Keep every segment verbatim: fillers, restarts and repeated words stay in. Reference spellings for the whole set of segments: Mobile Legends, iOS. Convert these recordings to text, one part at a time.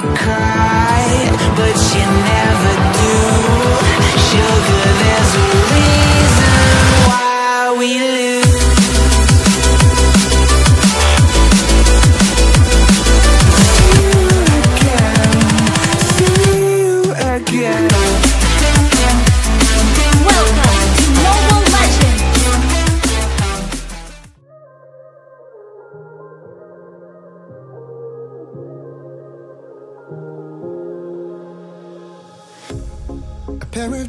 cry, but you never do. Sugar, there's a reason why we lose. See you again, see you again. Welcome to Mobile Legends. A pair of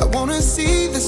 I wanna see the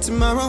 Tomorrow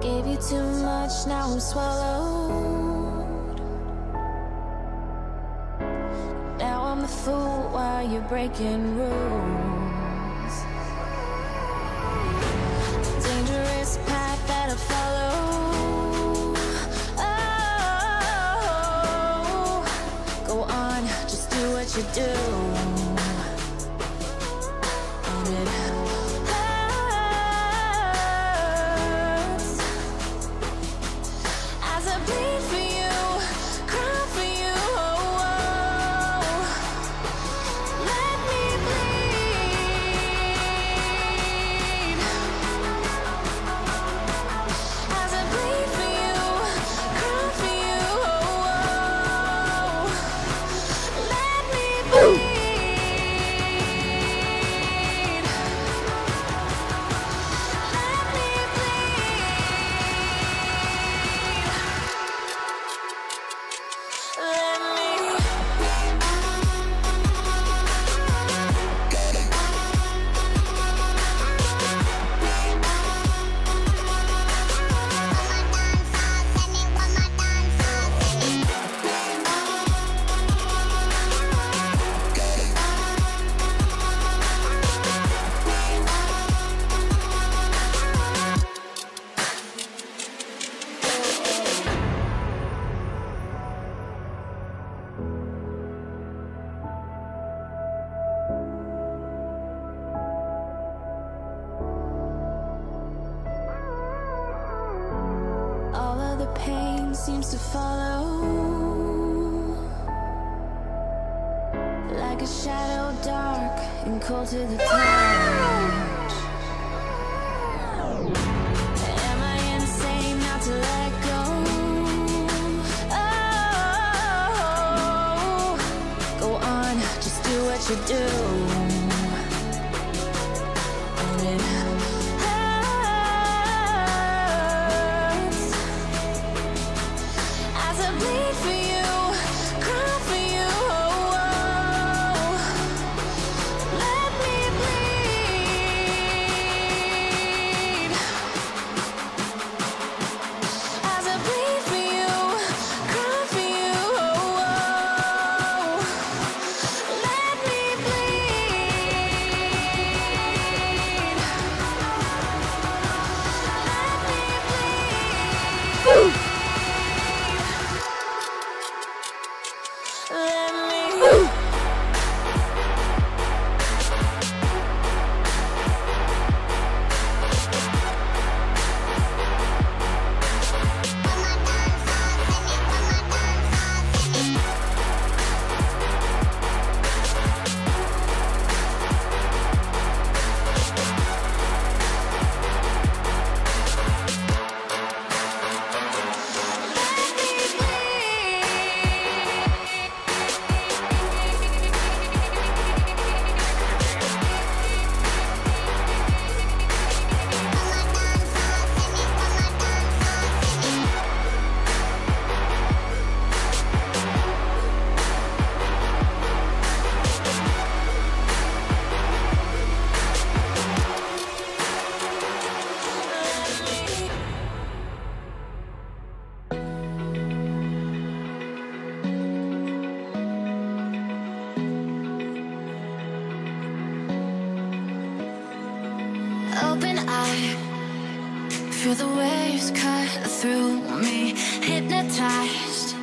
Gave you too much, now I'm swallowed. Now I'm the fool while you're breaking rules. Dangerous path that I follow. Oh, go on, just do what you do. seems to follow, like a shadow dark and cold to the touch. Am I insane not to let go? Oh, go on, just do what you do. Open eye, feel the waves cut through me. Hypnotized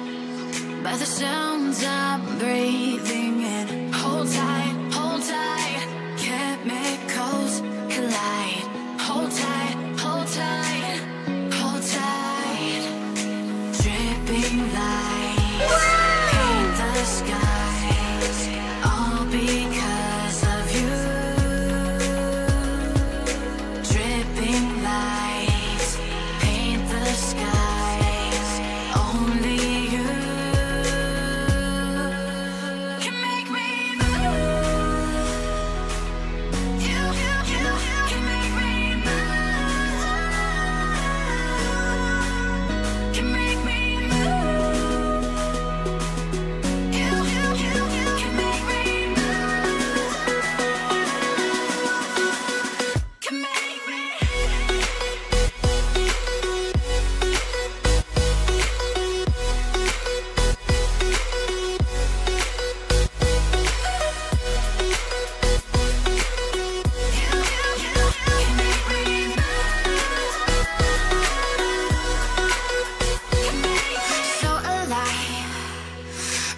by the sounds I'm breathing in. Hold tight, hold tight, chemicals collide. Hold tight, hold tight, hold tight. Dripping lights paint the skies, all because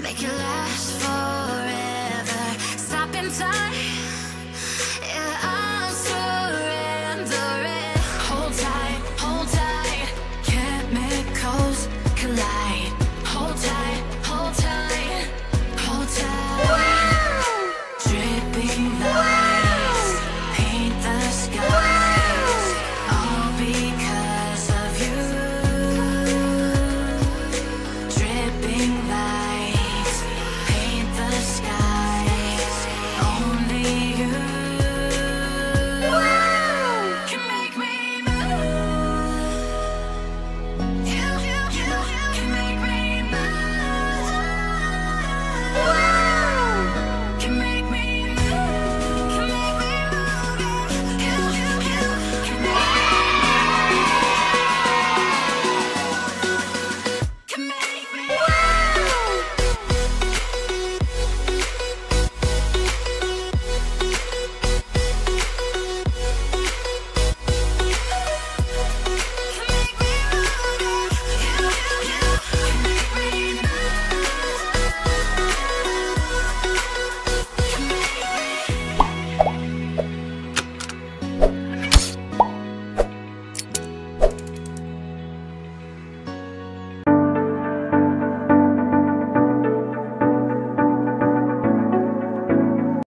make it last for